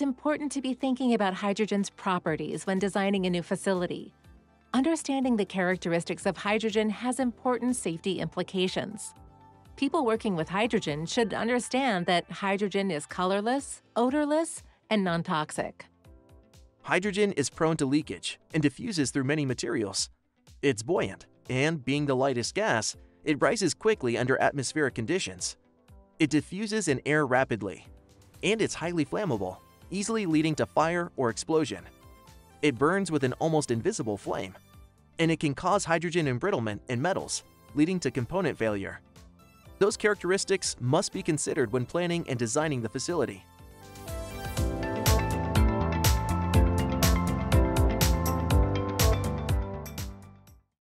it's important to be thinking about hydrogen's properties when designing a new facility. Understanding the characteristics of hydrogen has important safety implications. People working with hydrogen should understand that hydrogen is colorless, odorless, and non-toxic. Hydrogen is prone to leakage and diffuses through many materials. It's buoyant, and being the lightest gas, it rises quickly under atmospheric conditions. It diffuses in air rapidly, and it's highly flammable, easily leading to fire or explosion. It burns with an almost invisible flame, and it can cause hydrogen embrittlement in metals, leading to component failure. Those characteristics must be considered when planning and designing the facility.